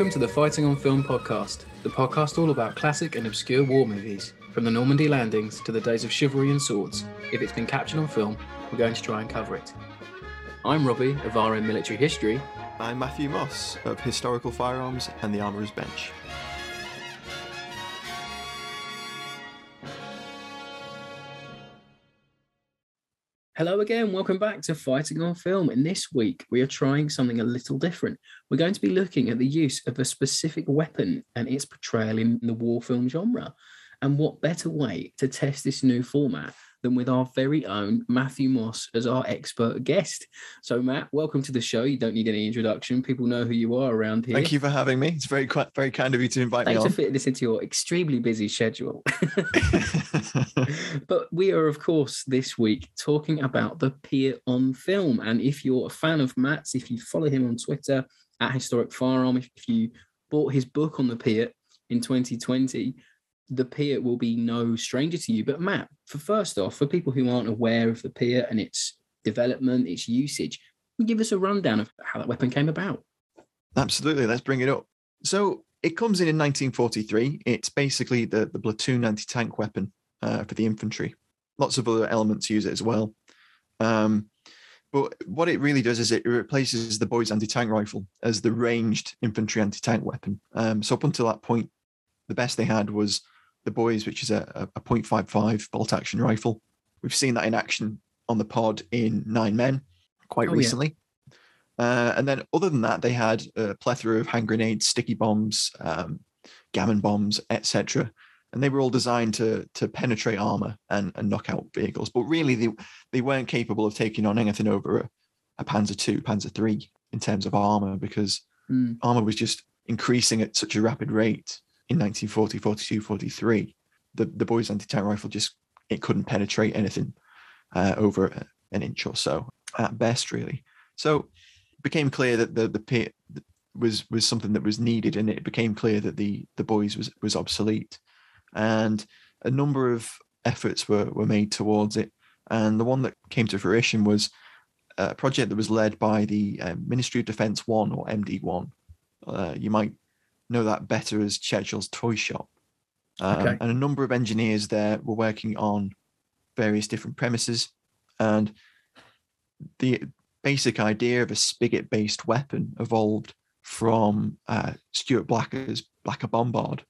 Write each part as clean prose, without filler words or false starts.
Welcome to the Fighting on Film podcast, the podcast all about classic and obscure war movies, from the Normandy landings to the days of chivalry and swords. If it's been captured on film, we're going to try and cover it. I'm Robbie of RM Military History. I'm Matthew Moss of Historical Firearms and The Armourer's Bench. Hello again, welcome back to Fighting on Film, and this week we are trying something a little different. We're going to be looking at the use of a specific weapon and its portrayal in the war film genre. And what better way to test this new format than with our very own Matthew Moss as our expert guest. So Matt, welcome to the show. You don't need any introduction. People know who you are around here. Thank you for having me. It's very kind of you to invite me on. Thanks for fitting this into your extremely busy schedule. But we are, of course, this week talking about the peer on film. And if you're a fan of Matt's, if you follow him on Twitter at Historic Firearm, if you bought his book on the peer in 2020, the peer will be no stranger to you. But Matt, for people who aren't aware of the peer and its development, its usage, give us a rundown of how that weapon came about. Absolutely. Let's bring it up. So it comes in 1943. It's basically the platoon anti-tank weapon for the infantry. Lots of other elements use it as well. But what it really does is it replaces the boys' anti-tank rifle as the ranged infantry anti-tank weapon. So up until that point, the best they had was the boys, which is a .55 bolt action rifle. We've seen that in action on the pod in Nine Men quite recently. Yeah. And then other than that, they had a plethora of hand grenades, sticky bombs, gammon bombs, etc. And they were all designed to penetrate armor and knock out vehicles. But really, they weren't capable of taking on anything over a Panzer II, Panzer III in terms of armor, because armor was just increasing at such a rapid rate. In 1940, 42, 43, the boys' anti-tank rifle it couldn't penetrate anything over an inch or so at best, really. So it became clear that the peer was something that was needed, and it became clear that the boys was obsolete. And a number of efforts were made towards it. And the one that came to fruition was a project that was led by the Ministry of Defence 1, or MD1. You might know that better as Churchill's Toy Shop. Okay. And a number of engineers there were working on various different premises, and the basic idea of a spigot-based weapon evolved from Stuart Blacker's Blacker Bombard,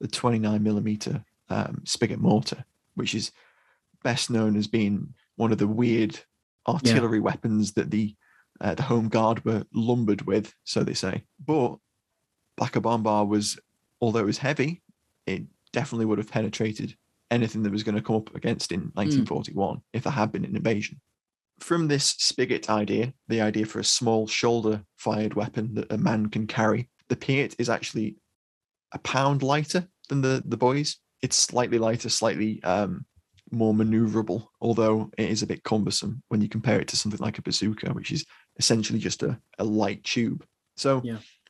the 29mm spigot mortar, which is best known as being one of the weird artillery weapons that the Home Guard were lumbered with, so they say. But Blacker Bombard was, although it was heavy, it definitely would have penetrated anything that was going to come up against in 1941 if there had been an invasion. From this spigot idea, the idea for a small shoulder-fired weapon that a man can carry, the Piet is actually a pound lighter than the boys. It's slightly lighter, slightly more maneuverable, although it is a bit cumbersome when you compare it to something like a bazooka, which is essentially just a light tube. So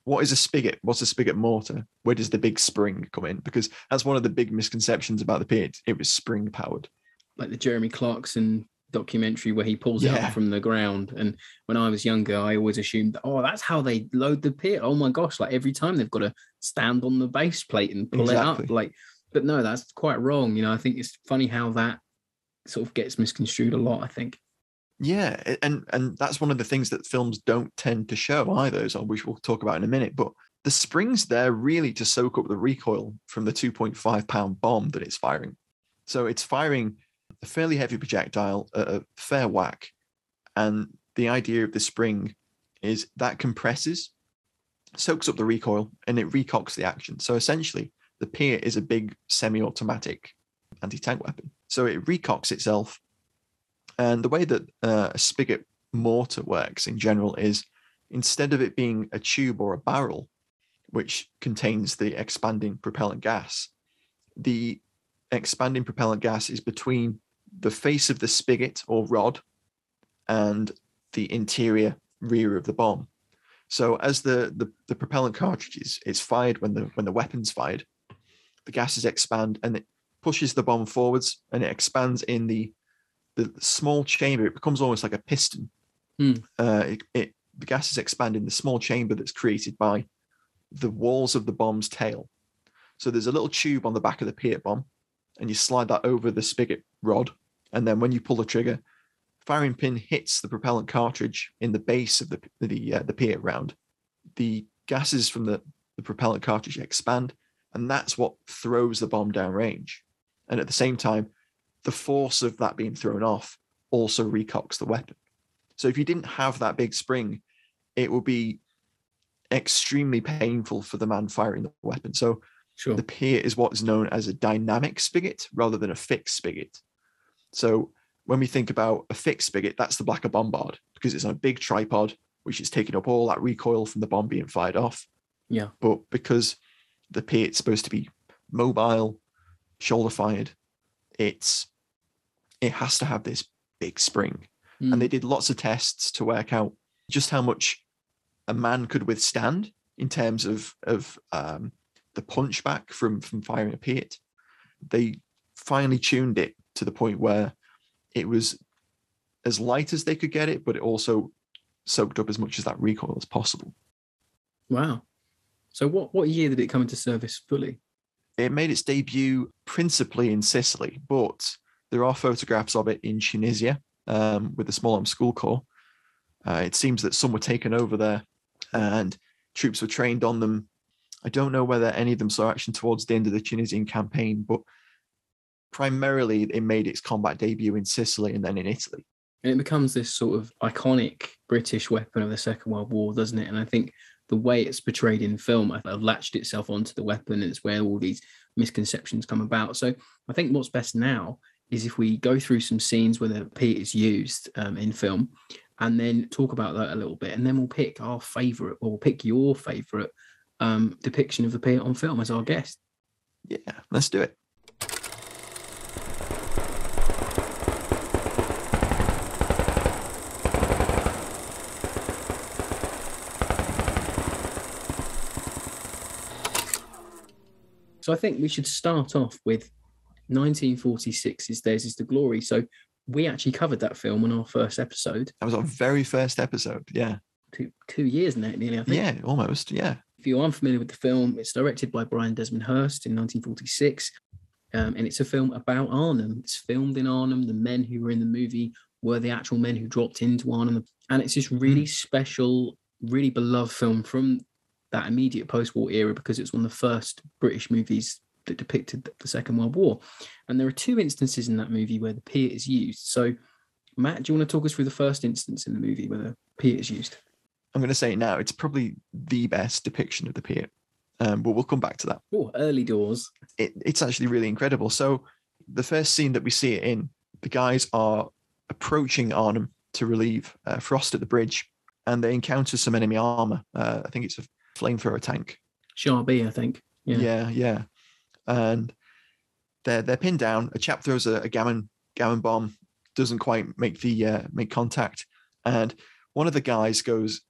what is a spigot? What's a spigot mortar? Where does the big spring come in? Because that's one of the big misconceptions about the Piet. It was spring powered. Like the Jeremy Clarkson documentary where he pulls it up from the ground. And when I was younger, I always assumed, that's how they load the Piet. Oh my gosh, like every time they've got to stand on the base plate and pull it up. But no, that's quite wrong. You know, I think it's funny how that sort of gets misconstrued a lot, I think. Yeah, and that's one of the things that films don't tend to show either, which we'll talk about in a minute. But the spring's there really to soak up the recoil from the 2.5 pound bomb that it's firing. So it's firing a fairly heavy projectile at a fair whack. And the idea of the spring is that compresses, soaks up the recoil, and it recocks the action. So essentially, the Piet is a big semi-automatic anti-tank weapon. So it recocks itself. And the way that a spigot mortar works in general is, instead of it being a tube or a barrel, which contains the expanding propellant gas, the expanding propellant gas is between the face of the spigot or rod and the interior rear of the bomb. So as the propellant cartridge is fired, when the weapon's fired, the gases expand and it pushes the bomb forwards, and it expands in the small chamber. It becomes almost like a piston. The gases expand in the small chamber that's created by the walls of the bomb's tail. So there's a little tube on the back of the Piet bomb, and you slide that over the spigot rod, and then when you pull the trigger, firing pin hits the propellant cartridge in the base of the Piet round. The gases from the propellant cartridge expand, and that's what throws the bomb downrange. And at the same time, the force of that being thrown off also recocks the weapon. So if you didn't have that big spring, it would be extremely painful for the man firing the weapon. So sure. The Piet is what is known as a dynamic spigot rather than a fixed spigot. So when we think about a fixed spigot, that's the Blacker Bombard, because it's on a big tripod, which is taking up all that recoil from the bomb being fired off. Yeah. But because the Piet's supposed to be mobile, shoulder-fired, it has to have this big spring. Mm. And they did lots of tests to work out just how much a man could withstand in terms of the punch back from firing a Piet. They finally tuned it to the point where it was as light as they could get it, but it also soaked up as much as that recoil as possible. Wow. So what year did it come into service fully? It made its debut principally in Sicily, but there are photographs of it in Tunisia with the Small Arms School Corps. It seems that some were taken over there and troops were trained on them. I don't know whether any of them saw action towards the end of the Tunisian campaign, but primarily it made its combat debut in Sicily and then in Italy. And it becomes this sort of iconic British weapon of the Second World War, doesn't it? And I think the way it's portrayed in film, I've latched itself onto the weapon, and it's where all these misconceptions come about. So I think what's best now is if we go through some scenes where the Piet is used in film, and then talk about that a little bit, and then we'll pick our favourite, or we'll pick your favourite depiction of the Piet on film as our guest. Yeah, let's do it. So I think we should start off with 1946's Theirs Is the Glory. So we actually covered that film on our first episode. That was our very first episode, yeah. Two years now, nearly, I think. Yeah, almost, yeah. If you aren't familiar with the film, it's directed by Brian Desmond Hurst in 1946. And it's a film about Arnhem. It's filmed in Arnhem. The men who were in the movie were the actual men who dropped into Arnhem. And it's this really special, really beloved film from that immediate post-war era, because it's one of the first British movies that depicted the Second World War. And there are two instances in that movie where the Piet is used. So, Matt, do you want to talk us through the first instance in the movie where the Piet is used? I'm going to say it now. It's probably the best depiction of the Piet, but we'll come back to that. Oh, early doors. It's actually really incredible. So, the first scene that we see it in, the guys are approaching Arnhem to relieve Frost at the bridge, and they encounter some enemy armour. I think it's a flamethrower tank. Char B, I think. Yeah. And they're pinned down. A chap throws a gammon bomb, doesn't quite make contact, and one of the guys goes,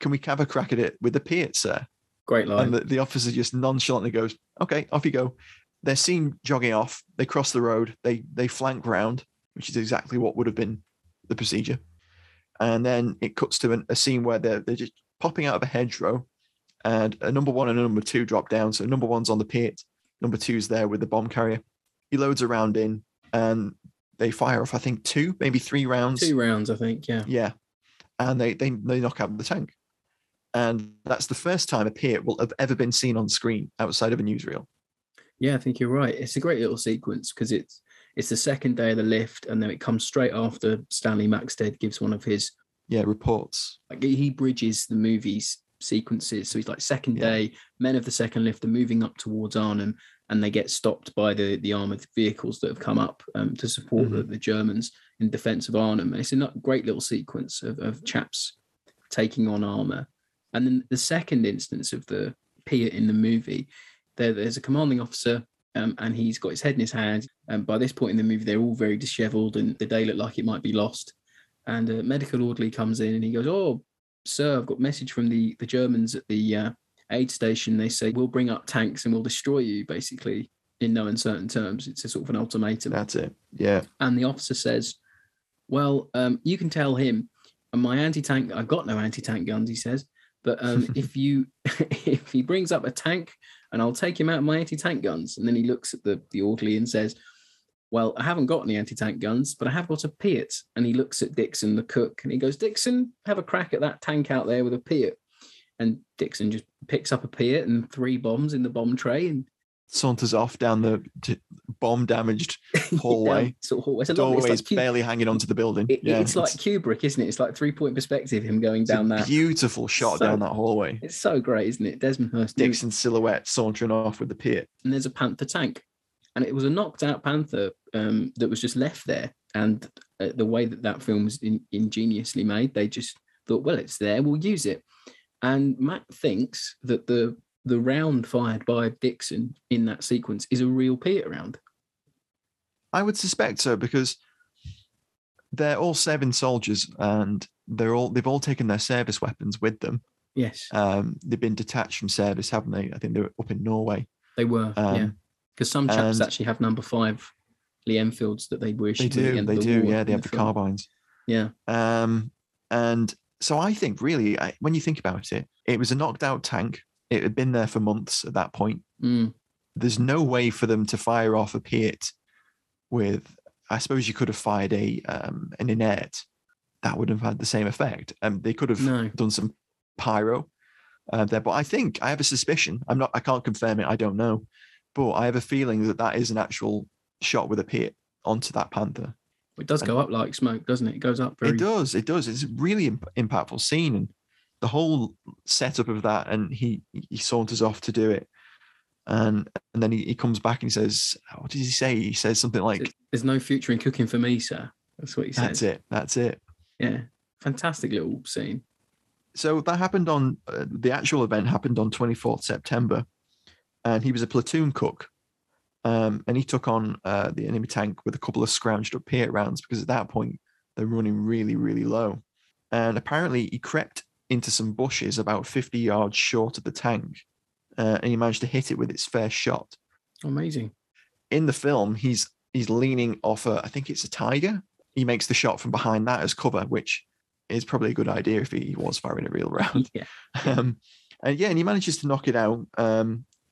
"Can we have a crack at it with the Piet, sir?" Great line. And the officer just nonchalantly goes, "Okay, off you go." They're seen jogging off. They cross the road. They flank round, which is exactly what would have been the procedure. And then it cuts to a scene where they're just popping out of a hedgerow. And a number one and a number two drop down. So number one's on the Piet. Number two's there with the bomb carrier. He loads a round in and they fire off, I think, two, maybe three rounds. Two rounds, I think, yeah. Yeah. And they knock out the tank. And that's the first time a Piet will have ever been seen on screen outside of a newsreel. Yeah, I think you're right. It's a great little sequence because it's the second day of the lift, and then it comes straight after Stanley Maxted gives one of his reports. Like, he bridges the movies sequences, so he's like, second day, men of the second lift are moving up towards Arnhem, and they get stopped by the armored vehicles that have come up to support the Germans in defense of Arnhem. And it's a great little sequence of chaps taking on armor. And then the second instance of the Piet in the movie, there's a commanding officer, and he's got his head in his hand, and by this point in the movie they're all very disheveled and the day looked like it might be lost. And a medical orderly comes in and he goes, "Oh, sir, I've got a message from the Germans at the aid station. They say, we'll bring up tanks and we'll destroy you," basically, in no uncertain terms. It's a sort of an ultimatum. That's it, yeah. And the officer says, "Well, you can tell him, and my anti-tank, I've got no anti-tank guns," he says, But if he brings up a tank and I'll take him out of my anti-tank guns. And then he looks at the orderly and says, well, I haven't got any anti-tank guns, but I have got a Piat. And he looks at Dixon, the cook, and he goes, Dixon, have a crack at that tank out there with a Piat. And Dixon just picks up a Piat and 3 bombs in the bomb tray and saunters off down the bomb-damaged hallway. Yeah, sort of hallway. Doorway's like barely hanging onto the building. It's like Kubrick, isn't it? It's like three-point perspective, him going down that. Beautiful shot down that hallway. It's so great, isn't it? Desmond Hurst. Dixon's silhouette sauntering off with the Piat. And there's a Panther tank. And it was a knocked-out Panther that was just left there. And the way that film was ingeniously made, they just thought, well, it's there, we'll use it. And Matt thinks that the round fired by Dixon in that sequence is a real Piat round. I would suspect so, because they're all 7 soldiers and they've all taken their service weapons with them. Yes. They've been detached from service, haven't they? I think they were up in Norway. They were, yeah. Because some chaps actually have number 5 Lee Enfields that they wish. They do, the they do, yeah. They have the carbines. Yeah. And so I think really, when you think about it, it was a knocked out tank. It had been there for months at that point. Mm. There's no way for them to fire off a Piat with, I suppose you could have fired an inert. That would have had the same effect. They could have done some pyro there. But I think, I have a suspicion. I can't confirm it. I don't know. But I have a feeling that is an actual shot with a Piat onto that Panther. It does go up like smoke, doesn't it? It goes up very... It does. It's a really impactful scene. And the whole setup of that, and he saunters off to do it. And then he comes back and he says, what did he say? He says something like... There's no future in cooking for me, sir. That's what he said. That's it. Yeah. Fantastic little scene. So that happened on... the actual event happened on 24th September. And he was a platoon cook. And he took on the enemy tank with a couple of scrounged up Piat rounds, because at that point, they're running really, really low. And apparently he crept into some bushes about 50 yards short of the tank. And he managed to hit it with its first shot. Amazing. In the film, he's leaning off I think it's a Tiger. He makes the shot from behind that as cover, which is probably a good idea if he was firing a real round. Yeah. And he manages to knock it out.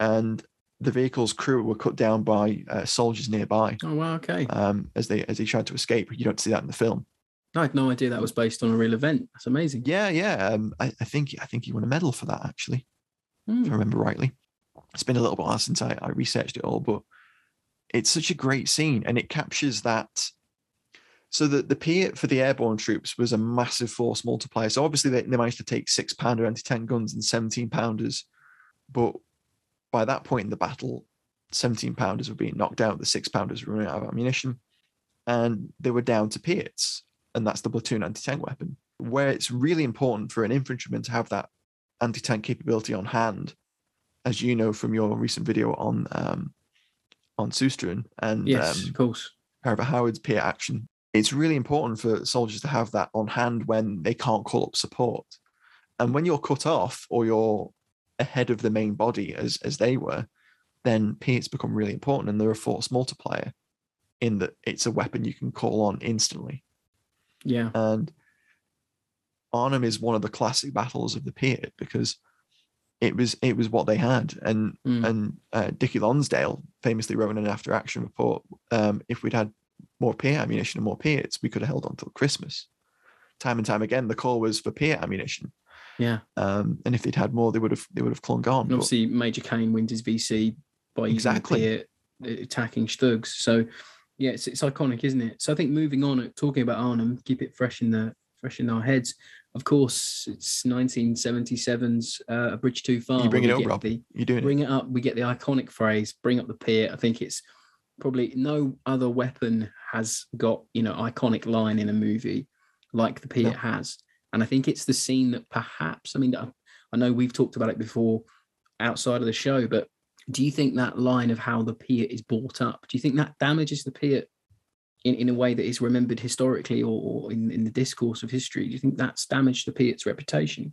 And the vehicle's crew were cut down by soldiers nearby. Oh, wow, okay. As they tried to escape. You don't see that in the film. No, I had no idea that was based on a real event. That's amazing. Yeah, yeah. I think he won a medal for that, actually, if I remember rightly. It's been a little while since I researched it all, but it's such a great scene, and it captures that. So the Piat for the airborne troops was a massive force multiplier. So obviously they managed to take 6-pounder anti-tank guns and 17-pounders, but by that point in the battle, 17-pounders were being knocked out. The 6-pounders were running out of ammunition, and they were down to Piats, and that's the platoon anti-tank weapon. Where it's really important for an infantryman to have that anti-tank capability on hand, as you know from your recent video on Sustrun and of course, Private Howard's Piat action. It's really important for soldiers to have that on hand when they can't call up support, and when you're cut off or you're ahead of the main body as they were, then Piats become really important, and they're a force multiplier in that it's a weapon you can call on instantly. Yeah. And Arnhem is one of the classic battles of the Piat, because it was what they had. And and Dickie Lonsdale famously wrote in an after action report, if we'd had more Piat ammunition and more Piats, we could have held on till Christmas. Time and time again, the call was for Piat ammunition. Yeah. And if they'd had more, they would have clung on. And obviously, Major Cain wins his VC by using Piat attacking Stugs. So yeah, it's iconic, isn't it? So I think moving on, talking about Arnhem, keep it fresh in our heads. Of course, it's 1977's A Bridge Too Far. You bring it up, Rob. You're doing it. Bring it up. We get the iconic phrase, bring up the Piat. I think it's probably no other weapon has got, iconic line in a movie like the Piat has. And I think it's the scene that perhaps, I know we've talked about it before outside of the show, but do you think that line of how the Piat is brought up, do you think that damages the Piat in a way that is remembered historically or in the discourse of history? Do you think that's damaged the Piat's reputation?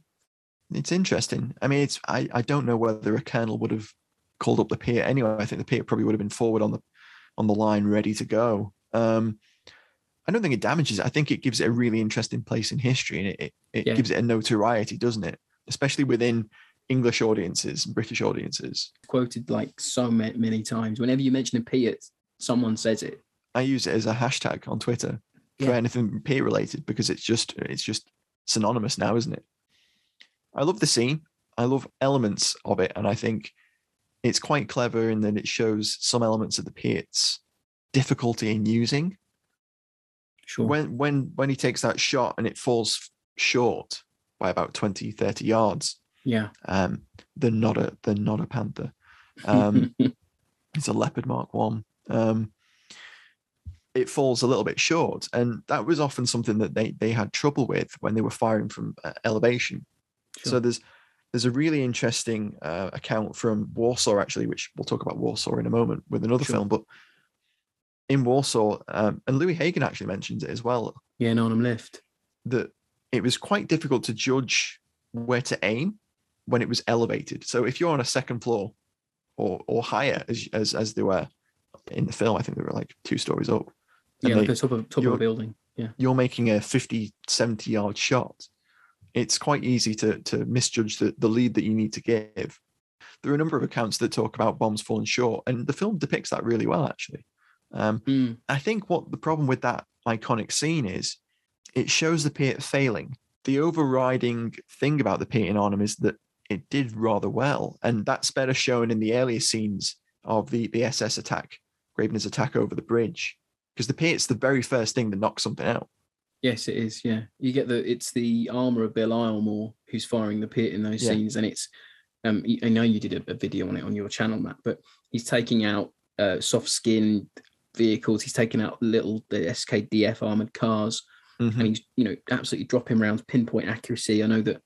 It's interesting. I don't know whether a colonel would have called up the Piat anyway. I think the Piat probably would have been forward on the line ready to go. I don't think it damages it. I think it gives it a really interesting place in history, and it gives it a notoriety, doesn't it? especially within English audiences, British audiences. Quoted like so many times. Whenever you mention a P, someone says it. I use it as a hashtag on Twitter for anything P related, because it's just synonymous now, isn't it? I love the scene. I love elements of it, and I think it's quite clever in that it shows some elements of the Piat's difficulty in using. Sure. When he takes that shot and it falls short by about 20, 30 yards. Yeah. They're not a Panther. It's a Leopard Mark One. It falls a little bit short, and that was often something that they had trouble with when they were firing from elevation. Sure. So there's a really interesting account from Warsaw, actually, which we'll talk about Warsaw in a moment with another film, but in Warsaw, and Louis Hagen actually mentions it as well. Yeah, no, on him left. That it was quite difficult to judge where to aim when it was elevated. So if you're on a second floor or higher, as they were in the film, I think they were like 2 stories up. Yeah, like the top of a building. Yeah. You're making a 50, 70-yard shot. It's quite easy to misjudge the lead that you need to give. There are a number of accounts that talk about bombs falling short, and the film depicts that really well, actually. I think what the problem with that iconic scene is, it shows the Piat failing. The overriding thing about the Piat in Arnhem is that it did rather well, and that's better shown in the earlier scenes of the SS attack, Gravener's attack over the bridge, because the Piat's the very first thing that knocks something out. Yes, it is. Yeah, you get it's the armourer of Bill Islemore who's firing the Piat in those scenes, and it's. I know you did a video on it on your channel, Matt, but he's taking out soft-skinned vehicles. He's taking out the SKDF armoured cars, and he's absolutely dropping rounds, pinpoint accuracy. I know that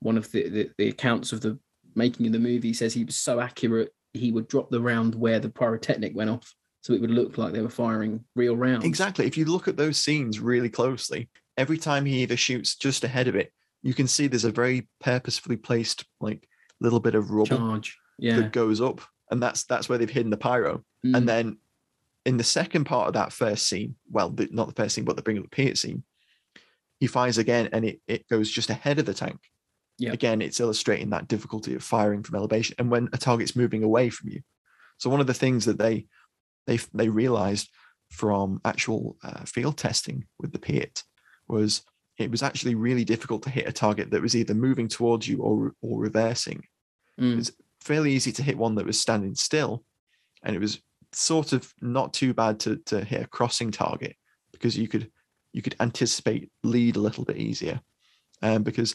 one of the accounts of the making of the movie says he was so accurate he would drop the round where the pyrotechnic went off, so it would look like they were firing real rounds. Exactly. If you look at those scenes really closely, every time he either shoots just ahead of it, you can see there's a very purposefully placed like little bit of rubble charge that goes up, and that's where they've hidden the pyro. And then in the second part of that first scene, well, not the first scene, but the Bring Up the Piat scene, he fires again, and it goes just ahead of the tank. Yeah. Again, it's illustrating that difficulty of firing from elevation and when a target's moving away from you. So one of the things that they realized from actual field testing with the Piat was it was actually really difficult to hit a target that was either moving towards you or reversing. It was fairly easy to hit one that was standing still, and it was sort of not too bad to hit a crossing target because you could anticipate lead a little bit easier, because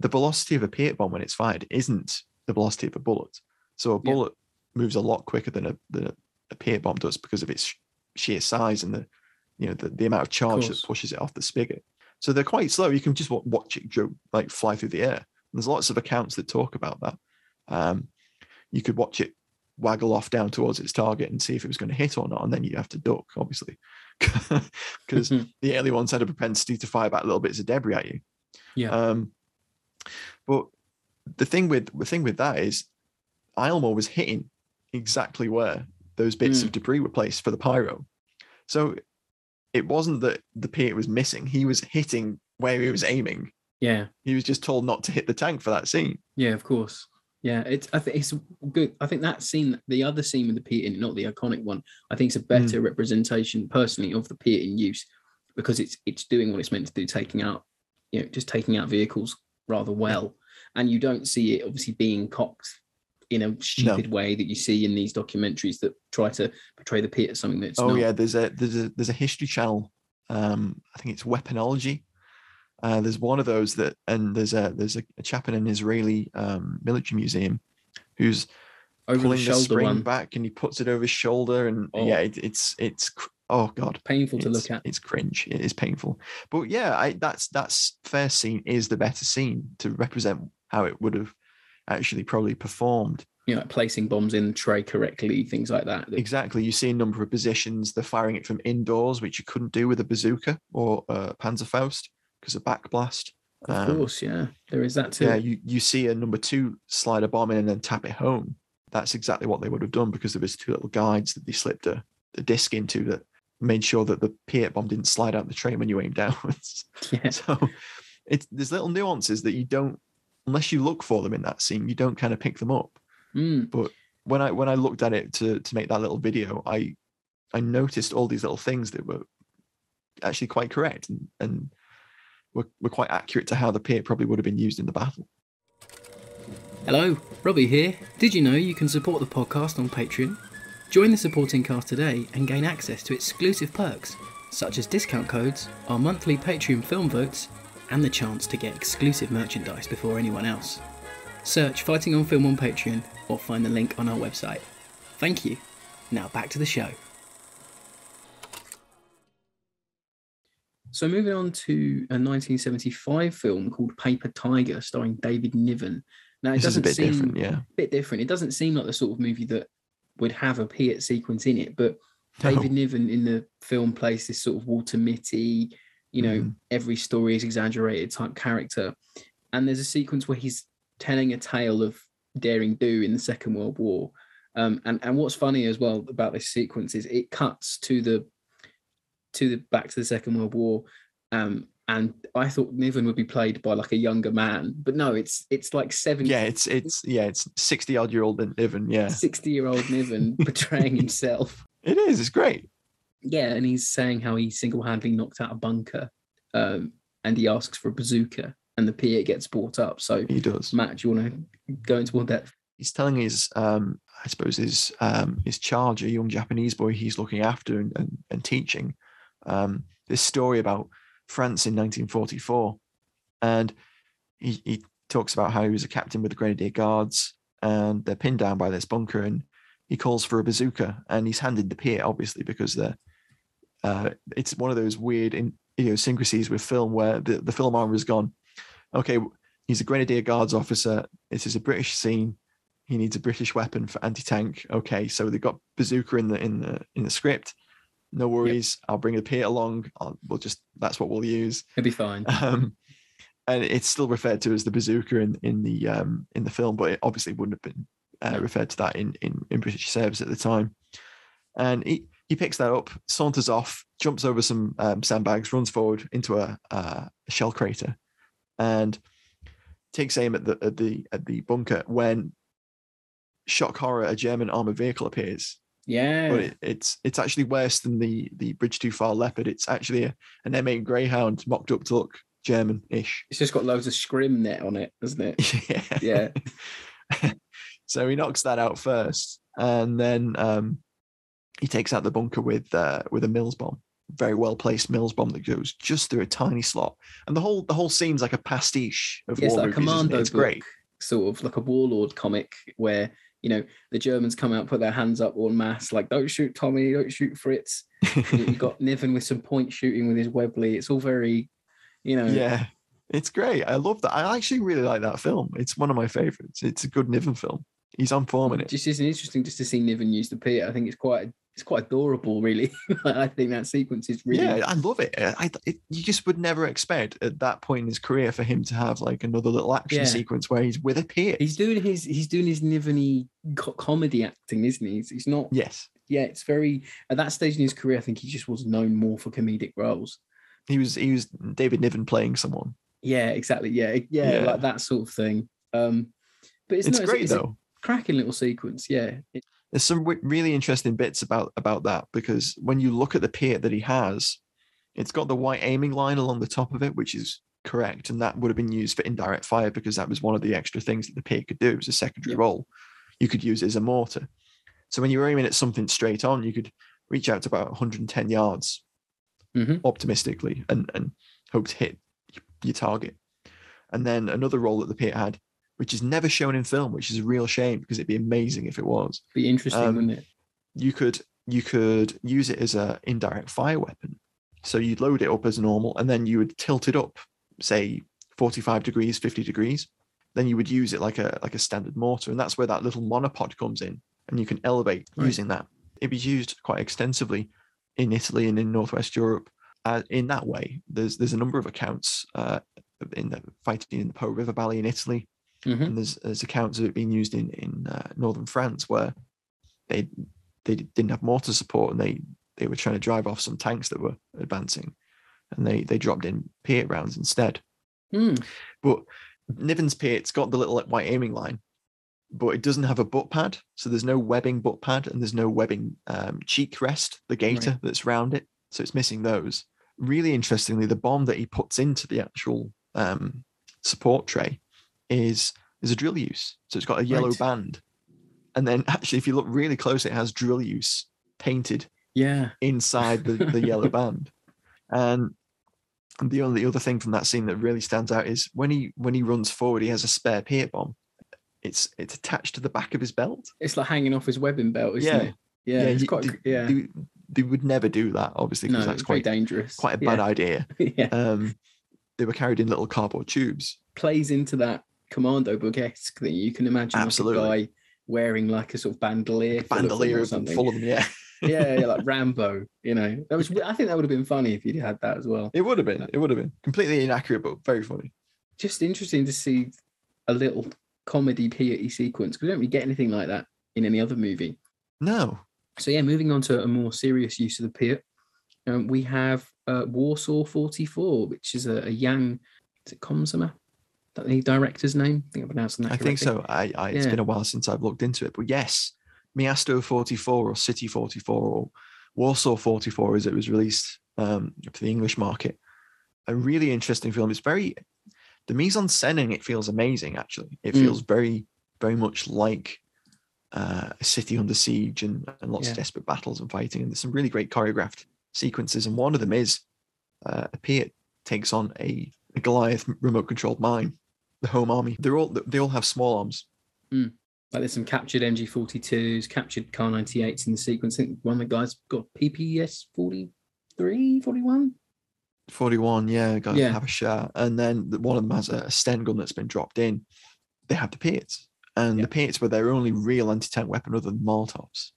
the velocity of a Piat bomb when it's fired isn't the velocity of a bullet. So a bullet moves a lot quicker than a Piat bomb does because of its sheer size and the amount of charge that pushes it off the spigot. So they're quite slow. You can just watch it fly through the air. And there's lots of accounts that talk about that. You could watch it waggle off down towards its target and see if it was going to hit or not, and then you have to duck, obviously, because the early ones had a propensity to fire back little bits of debris at you. Yeah. But the thing with that is, Islemore was hitting exactly where those bits of debris were placed for the pyro. So it wasn't that the Piat was missing. He was hitting where he was aiming. Yeah. He was just told not to hit the tank for that scene. Yeah, of course. Yeah, it's good. I think that scene, the other scene with the Piat in, not the iconic one, I think it's a better representation personally of the Piat in use, because it's doing what it's meant to do, taking out vehicles rather well. And you don't see it obviously being cocked in a stupid way that you see in these documentaries that try to portray the Piat as something that's not. Yeah, there's a History Channel, I think it's Weaponology. There's one of those that, and there's a chap in an Israeli military museum who's over pulling the spring one back, and he puts it over his shoulder, and it's oh god, painful to look at. It's cringe. It is painful. But yeah, that's first scene is the better scene to represent how it would have actually probably performed. You know, like placing bombs in the tray correctly, things like that. Exactly. You see a number of positions. They're firing it from indoors, which you couldn't do with a bazooka or a Panzerfaust because of backblast. Of course, yeah. There is that too. Yeah, you see a No. 2 slide a bomb in and then tap it home. That's exactly what they would have done, because there was two little guides that they slipped a disc into that made sure that the Piat bomb didn't slide out the train when you aimed downwards. Yeah. So there's little nuances that you don't unless you look for them in that scene, you don't kind of pick them up. Mm. But when I looked at it to make that little video, I noticed all these little things that were actually quite correct and were quite accurate to how the pier probably would have been used in the battle. Hello, Robbie here. Did you know you can support the podcast on Patreon? Join the supporting cast today and gain access to exclusive perks, such as discount codes, our monthly Patreon film votes, and the chance to get exclusive merchandise before anyone else. Search Fighting on Film on Patreon or find the link on our website. Thank you. Now back to the show. So moving on to a 1975 film called Paper Tiger, starring David Niven. Now it doesn't seem different, yeah. A bit different. It doesn't seem like the sort of movie that would have a Piet sequence in it, but David Niven in the film plays this sort of Walter Mitty, you know, every story is exaggerated type character. And there's a sequence where he's telling a tale of daring do in the Second World War. And what's funny as well about this sequence is it cuts to the back to the Second World War. And I thought Niven would be played by like a younger man, but no, it's like 70. Yeah, it's 60-odd-year-old Niven. Yeah, 60-year-old Niven portraying himself. It is. It's great. Yeah, and he's saying how he single-handedly knocked out a bunker, and he asks for a bazooka, and the pier gets brought up. So he does. Matt, do you want to go into more depth? He's telling his charge, a young Japanese boy he's looking after and teaching, this story about France in 1944, and he talks about how he was a captain with the Grenadier Guards, and they're pinned down by this bunker, and he calls for a bazooka, and he's handed the pier, obviously, because it's one of those weird idiosyncrasies with film where the film armor has gone, okay, he's a Grenadier Guards officer, this is a British scene, he needs a British weapon for anti-tank, okay, so they've got bazooka in the script. No worries. Yep. I'll bring the pier along. That's what we'll use. It'll be fine. And it's still referred to as the bazooka in the film, but it obviously wouldn't have been referred to that in British service at the time. And he picks that up, saunters off, jumps over some sandbags, runs forward into a shell crater, and takes aim at the bunker. When, shock horror, a German armored vehicle appears. Yeah, but it's actually worse than the Bridge Too Far Leopard. It's actually an M8 Greyhound mocked up to look German-ish. It's just got loads of scrim net on it, hasn't it? Yeah. Yeah. So he knocks that out first, and then he takes out the bunker with a Mills bomb, very well placed Mills bomb that goes just through a tiny slot. And the whole scene's like a pastiche of war movies, commando. It's great, sort of like a Warlord comic where, you know, the Germans come out, put their hands up en masse, like, don't shoot Tommy, don't shoot Fritz. You've got Niven with some point shooting with his Webley. It's all very, you know. Yeah, it's great. I love that. I actually really like that film. It's one of my favourites. It's a good Niven film. He's on form in it. Just isn't interesting just to see Niven use the pier. I think it's quite adorable, really. I think that sequence is really... Yeah, I love it. You just would never expect at that point in his career for him to have like another little action sequence where he's with a peer. He's doing his Niven-y comedy acting, isn't he? He's not... Yes. Yeah, it's very... At that stage in his career, I think he just was known more for comedic roles. He was David Niven playing someone. Yeah, exactly. Yeah, like that sort of thing. But it's great, though. A cracking little sequence, yeah. There's some really interesting bits about that, because when you look at the pier that he has, it's got the white aiming line along the top of it, which is correct, and that would have been used for indirect fire because that was one of the extra things that the pier could do. It was a secondary role. You could use it as a mortar. So when you were aiming at something straight on, you could reach out to about 110 yards optimistically and hope to hit your target. And then another role that the pier had, which is never shown in film, which is a real shame because it'd be amazing if it was. It'd be interesting, wouldn't it? You could use it as an indirect fire weapon. So you'd load it up as normal, and then you would tilt it up, say 45 degrees, 50 degrees. Then you would use it like a standard mortar, and that's where that little monopod comes in, and you can elevate using that. It was used quite extensively in Italy and in Northwest Europe. In that way, there's a number of accounts in the fighting in the Po River Valley in Italy. Mm-hmm. And there's accounts of it being used in northern France where they didn't have mortar support, and they were trying to drive off some tanks that were advancing, and they dropped in pier rounds instead. But Niven's Pier, it's got the little white aiming line, but it doesn't have a butt pad. So there's no webbing butt pad and there's no webbing cheek rest, the gaiter right. that's round it. So it's missing those. Really interestingly, the bomb that he puts into the actual support tray is a drill use. So it's got a yellow right. band. And then actually, if you look really close, it has drill use painted yeah. inside the yellow band. And the only other thing from that scene that really stands out is when he runs forward, he has a spare pier bomb. It's attached to the back of his belt. It's like hanging off his webbing belt, isn't yeah. it? Yeah. Yeah, it's quite, they would never do that, obviously, because no, that's quite dangerous. Quite a bad yeah. idea. yeah. They were carried in little cardboard tubes. Plays into that commando book-esque that you can imagine. Absolutely. Like a guy wearing like a sort of bandolier. Like bandolier or something. Full of them, yeah. yeah, like Rambo, you know. That was. I think that would have been funny if you'd had that as well. It would have been. It would have been. Completely inaccurate, but very funny. Just interesting to see a little comedy piety sequence, because we don't really get anything like that in any other movie. No. So yeah, moving on to a more serious use of the pier, we have Warsaw 44, which is a young, is it Komsomac? That the director's name? I think I'm pronouncing that correctly. I think so. I It's been a while since I've looked into it, but yes, Miasto 44 or City 44 or Warsaw 44 as it was released for the English market. A really interesting film. It's very, the mise-en-scène in it feels amazing, actually. It feels very, very much like a city under siege and lots yeah. of desperate battles and fighting. And there's some really great choreographed sequences. And one of them is a pier takes on a Goliath remote-controlled mine, the home army. They all have small arms. Mm. Like there's some captured MG-42s, captured Kar-98s in the sequence. I think one of the guys got PPS-43, 41? 41, yeah, got to have a shot. And then one of them has a Sten gun that's been dropped in. They have the Piats. And the Piats were their only real anti-tank weapon other than Molotovs.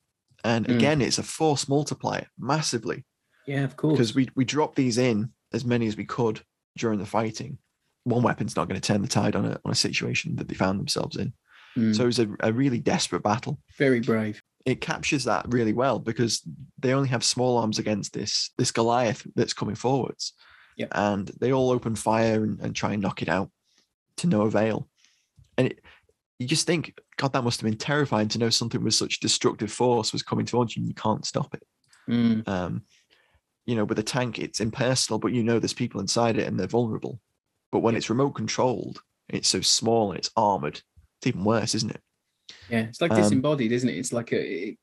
And again, it's a force multiplier massively. Yeah, of course. Because we dropped these in as many as we could during the fighting. One weapon's not going to turn the tide on a situation that they found themselves in. Mm. So it was a really desperate battle. Very brave. It captures that really well because they only have small arms against this Goliath that's coming forwards. Yeah. And they all open fire and try and knock it out to no avail. And you just think, God, that must have been terrifying to know something with such destructive force was coming towards you and you can't stop it. Mm. With a tank, it's impersonal, but there's people inside it and they're vulnerable. But when it's remote controlled, it's so small and it's armoured, it's even worse, isn't it? Yeah, it's like disembodied, isn't it? It's like a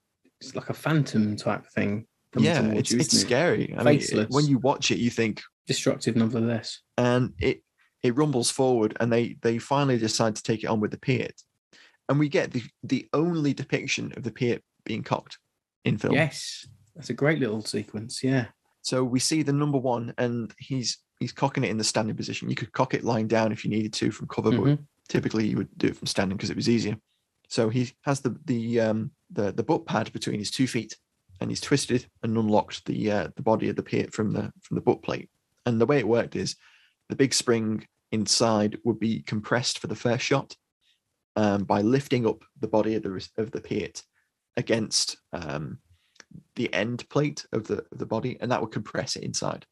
phantom type thing. It's scary. Faceless. When you watch it, you think destructive nonetheless. And it rumbles forward, and they finally decide to take it on with the Piat, and we get the only depiction of the Piat being cocked in film. Yes, that's a great little sequence. Yeah. So we see the number one, and he's cocking it in the standing position. You could cock it lying down if you needed to from cover, but typically you would do it from standing because it was easier. So he has the butt pad between his 2 feet, and he's twisted and unlocked the body of the Piat from the butt plate. And the way it worked is the big spring inside would be compressed for the first shot by lifting up the body of the Piat against the end plate of the body, and that would compress it inside.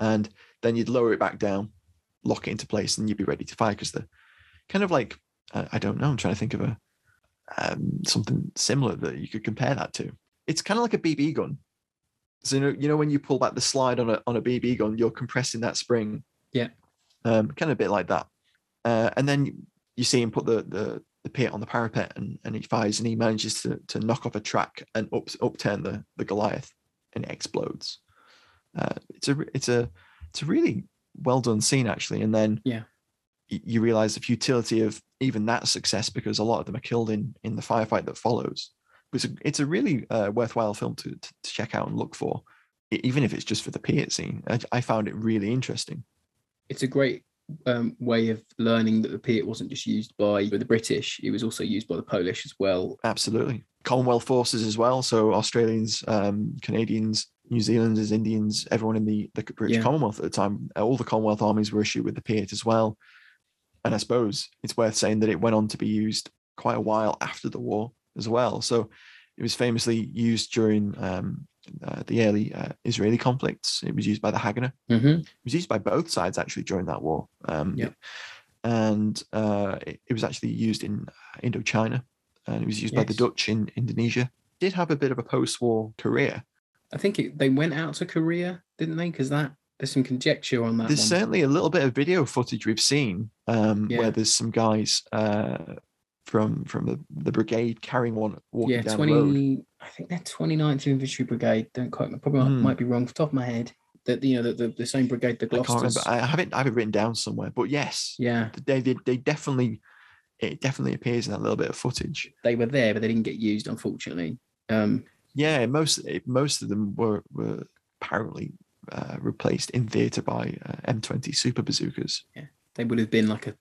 And then you'd lower it back down, lock it into place, and you'd be ready to fire because the kind of like I don't know, I'm trying to think of a something similar that you could compare that to. It's kind of like a BB gun. So when you pull back the slide on a BB gun, you're compressing that spring. Yeah. Kind of a bit like that. And then you see him put the Piat on the parapet and he fires and he manages to knock off a track and upturn the Goliath, and it explodes. It's a really well done scene actually. And then you realize the futility of even that success because a lot of them are killed in the firefight that follows. But it's a really worthwhile film to check out and look for, even if it's just for the Piat scene. I found it really interesting. It's a great way of learning that the Piat wasn't just used by the British. It was also used by the Polish as well. Absolutely. Commonwealth forces as well. So Australians, Canadians, New Zealanders, Indians, everyone in the British Commonwealth at the time, all the Commonwealth armies were issued with the Piat as well. And I suppose it's worth saying that it went on to be used quite a while after the war as well. So it was famously used during the early Israeli conflicts. It was used by the Haganah. Mm-hmm. It was used by both sides, actually, during that war. and it was actually used in Indochina, and it was used by the Dutch in Indonesia. Did have a bit of a post-war career. I think they went out to Korea, didn't they? Because there's some conjecture on that. There's certainly a little bit of video footage we've seen where there's some guys from the brigade carrying one walking down the road. I think they're 29th Infantry Brigade. Don't quote me. Probably might be wrong off the top of my head. That the same brigade, the Gloucesters. I have it written down somewhere. But yes, they definitely. It definitely appears in that little bit of footage. They were there, but they didn't get used, unfortunately. Most of them were apparently replaced in theatre by M20 super bazookas. Yeah, they would have been like a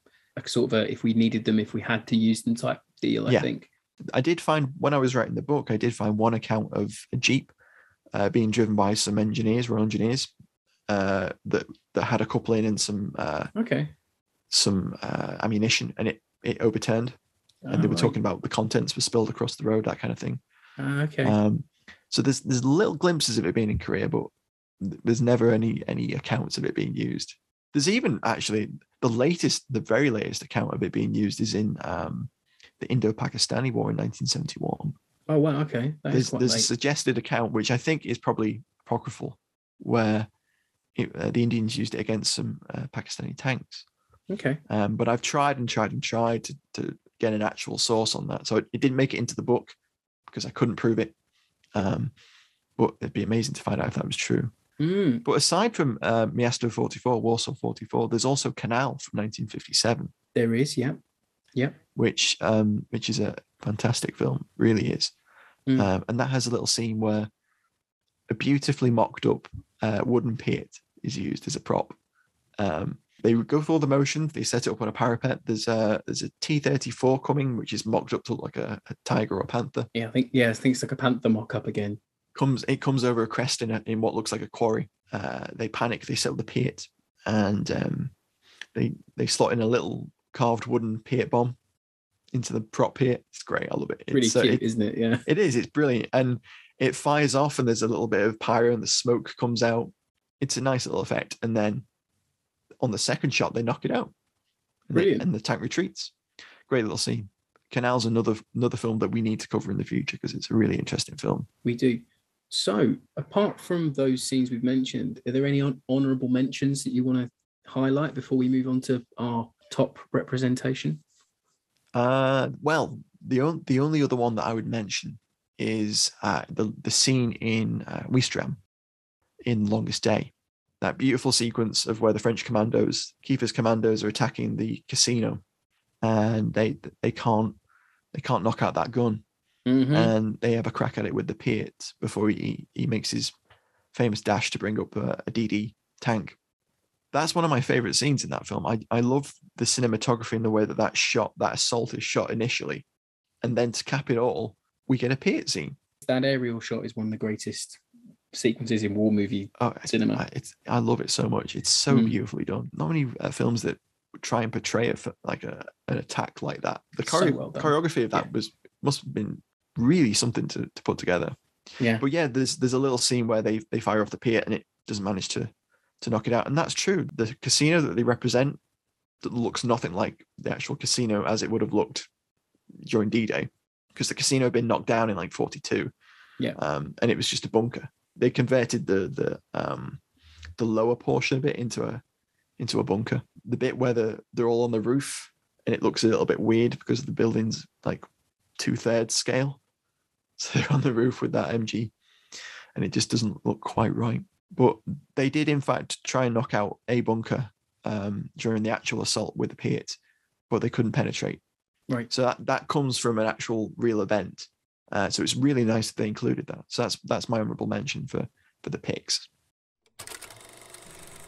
sort of if we needed them, if we had to use them type deal, I think. I did find, when I was writing the book, I did find one account of a Jeep being driven by some engineers that had a coupling and some ammunition, and it overturned, and they were talking about the contents were spilled across the road, that kind of thing. So there's little glimpses of it being in Korea, but there's never any accounts of it being used. There's even actually the very latest account of it being used is in the Indo-Pakistani War in 1971. Oh wow, okay. There's a suggested account, which I think is probably apocryphal, where the Indians used it against some Pakistani tanks. Okay. But I've tried to get an actual source on that. So it didn't make it into the book because I couldn't prove it. But it'd be amazing to find out if that was true. Mm. But aside from Miasto 44, Warsaw 44, there's also Canal from 1957. There is, yeah. Which is a fantastic film, really is. Mm. And that has a little scene where a beautifully mocked up wooden piet is used as a prop. They go through all the motions. They set it up on a parapet. There's a T-34 coming, which is mocked up to look like a tiger or a panther. Yeah, I think it's like a panther mock-up again. It comes over a crest in what looks like a quarry. They panic. They set up the piet, and they slot in a little carved wooden piet bomb into the prop piet. It's great. I love it. It's really cute, isn't it? Yeah, it is. It's brilliant, and it fires off, and there's a little bit of pyro, and the smoke comes out. It's a nice little effect, and then. On the second shot, they knock it out. Brilliant. And the tank retreats. Great little scene. Canal's another film that we need to cover in the future because it's a really interesting film. We do. So, apart from those scenes we've mentioned, are there any honourable mentions that you want to highlight before we move on to our top representation? Well, the only other one that I would mention is the scene in Ouistreham in Longest Day. That beautiful sequence of where the French commandos, Kiefer's commandos, are attacking the casino, and they can't knock out that gun, and they have a crack at it with the piet before he makes his famous dash to bring up a DD tank. That's one of my favourite scenes in that film. I love the cinematography and the way that assault is shot initially, and then to cap it all, we get a piet scene. That aerial shot is one of the greatest sequences in war movie cinema. I love it so much. It's so beautifully done. Not many films that try and portray an attack like that. The choreography of that must have been really something to put together. Yeah. But yeah, there's a little scene where they fire off the pier and it doesn't manage to knock it out. And that's true. The casino that they represent that looks nothing like the actual casino as it would have looked during D-Day, because the casino had been knocked down in like 42. Yeah. And it was just a bunker. They converted the lower portion of it into a bunker. The bit where they're all on the roof and it looks a little bit weird because the building's like 2/3 scale. So they're on the roof with that MG and it just doesn't look quite right. But they did in fact try and knock out a bunker during the actual assault with the piet, but they couldn't penetrate. Right. So that comes from an actual real event. So it's really nice that they included that. So that's my honourable mention for the picks.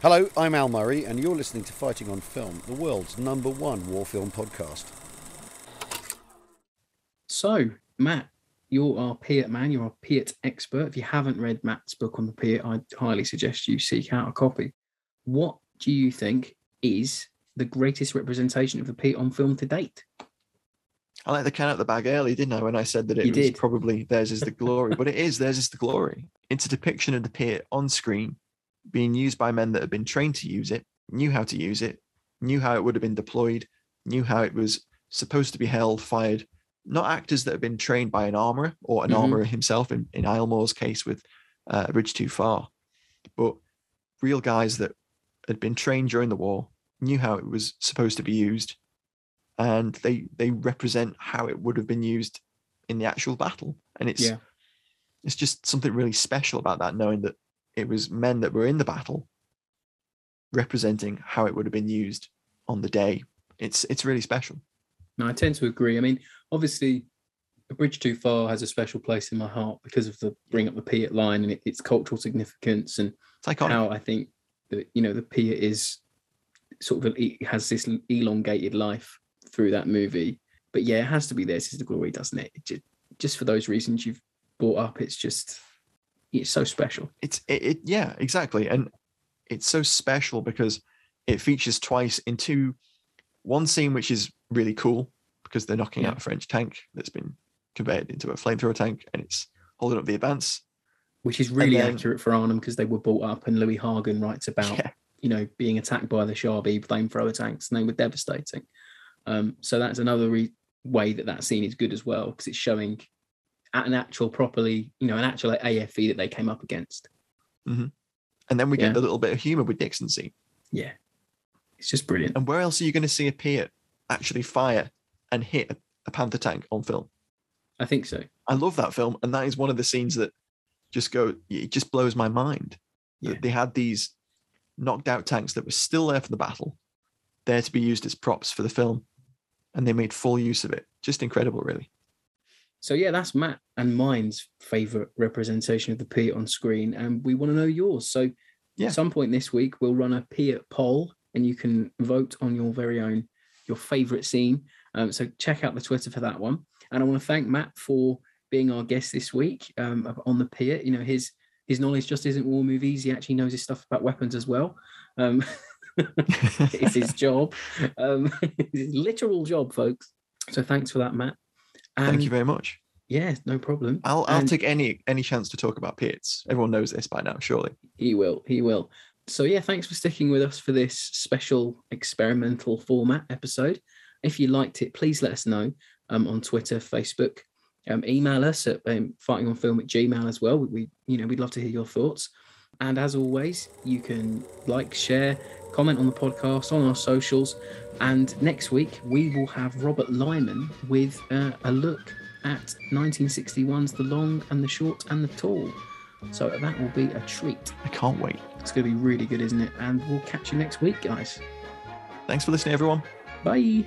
Hello, I'm Al Murray, and you're listening to Fighting on Film, the world's #1 war film podcast. So, Matt, you're our piet man, you're our piet expert. If you haven't read Matt's book on the piet, I highly suggest you seek out a copy. What do you think is the greatest representation of the piet on film to date? I let the cat out of the bag early, didn't I, when I said that it was probably Theirs Is the Glory. But it is Theirs Is the Glory. It's a depiction of the piet on screen being used by men that have been trained to use it, knew how to use it, knew how it would have been deployed, knew how it was supposed to be held, fired. Not actors that have been trained by an armourer or an armourer himself, in Islemore's case with A Bridge Too Far, but real guys that had been trained during the war, knew how it was supposed to be used, and they represent how it would have been used in the actual battle. And it's just something really special about that, knowing that it was men that were in the battle representing how it would have been used on the day. It's really special. No, I tend to agree. I mean, obviously, A Bridge Too Far has a special place in my heart because of the Bring Up the Piat line and its cultural significance, and it's iconic. How I think that, you know, the Piat is sort of it has this elongated life through that movie. But yeah, it has to be Theirs Is the Glory, doesn't it? Just for those reasons you've brought up, it's so special. Yeah, exactly, and it's so special because it features twice in one scene, which is really cool because they're knocking out a French tank that's been converted into a flamethrower tank, and it's holding up the Advance, which is really accurate for Arnhem because they were brought up, and Louis Hagen writes about you know, being attacked by the Char B flamethrower tanks, and they were devastating. So that's another way that scene is good as well, because it's showing at an actual an actual AFE that they came up against. Mm-hmm. And then we get the little bit of humour with Dixon scene. Yeah. It's just brilliant. And where else are you going to see a Piat actually fire and hit a Panther tank on film? I think so. I love that film. And that is one of the scenes that it just blows my mind. Yeah. They had these knocked out tanks that were still there for the battle, there to be used as props for the film. And they made full use of it. Just incredible, really. So yeah, that's Matt and mine's favourite representation of the Piat on screen. And we want to know yours. So at some point this week, we'll run a Piat poll, and you can vote on your very own, your favourite scene. So check out the Twitter for that one. And I want to thank Matt for being our guest this week on the Piat. You know, his knowledge just isn't war movies. He actually knows his stuff about weapons as well. It's his job. It's his literal job, folks. So thanks for that, Matt. Thank you very much. Yeah, no problem. I'll take any chance to talk about Piats. Everyone knows this by now, surely. He will. So yeah, thanks for sticking with us for this special experimental format episode. If you liked it, please let us know on Twitter, Facebook, email us at fightingonfilm@gmail.com as well. We'd love to hear your thoughts. And as always, you can like, share, comment on the podcast, on our socials. And next week, we will have Robert Lyman with a look at 1961's The Long and the Short and the Tall. So that will be a treat. I can't wait. It's going to be really good, isn't it? And we'll catch you next week, guys. Thanks for listening, everyone. Bye.